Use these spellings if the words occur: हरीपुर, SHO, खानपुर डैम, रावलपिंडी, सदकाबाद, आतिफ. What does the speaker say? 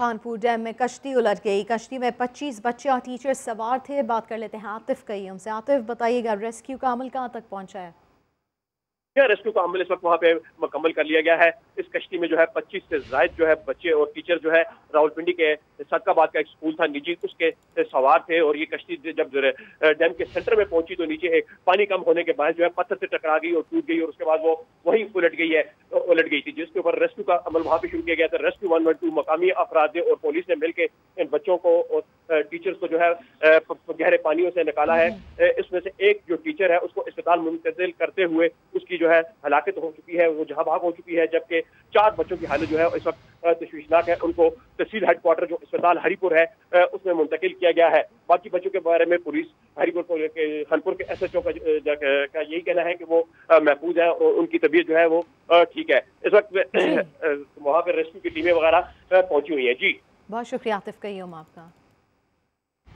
खानपुर डैम में कश्ती उलट गई। कश्ती में 25 बच्चे और टीचर सवार थे। बात कर लेते हैं आतिफ कई हमसे। आतिफ बताइएगा, रेस्क्यू का अमल कहाँ तक पहुँचा है? रेस्क्यू का अमल इस वक्त वहाँ पे मुकम्मल कर लिया गया है। इस कश्ती में जो है 25 से ज्यादा जो है बच्चे और टीचर जो है रावलपिंडी के सदकाबाद का एक स्कूल था निजी, उसके सवार थे। और ये कश्ती जब डैम के सेंटर में पहुंची तो नीचे एक पानी कम होने के बाद जो है पत्थर से टकरा गई और टूट गई और उसके बाद वो वहीं उलट गई थी, जिसके ऊपर रेस्क्यू का अमल वहाँ पे शुरू किया गया था। रेस्क्यू 112 मकामी अफराद और पुलिस ने मिलकर इन बच्चों को और टीचर्स को जो है गहरे पानियों से निकाला है। इसमें से एक जो टीचर है उसको अस्पताल मुंतकिल करते हुए उसकी जो है हलाकत हो चुकी है, वो जहां भाग हो चुकी है, जबकि 4 बच्चों की हालत जो है इस वक्त तशवीशनाक है। उनको तहसील हेडक्वार्टर जो अस्पताल हरीपुर है उसमें मुंतकिल किया गया है। बाकी बच्चों के बारे में पुलिस हरीपुर के खानपुर के SHO का यही कहना है कि वो महफूज है और उनकी तबीयत जो है वो ठीक है। इस वक्त वहाँ पर रेस्क्यू की टीमें वगैरह पहुंची हुई है। जी बहुत शुक्रिया आतिफ कईम आपका।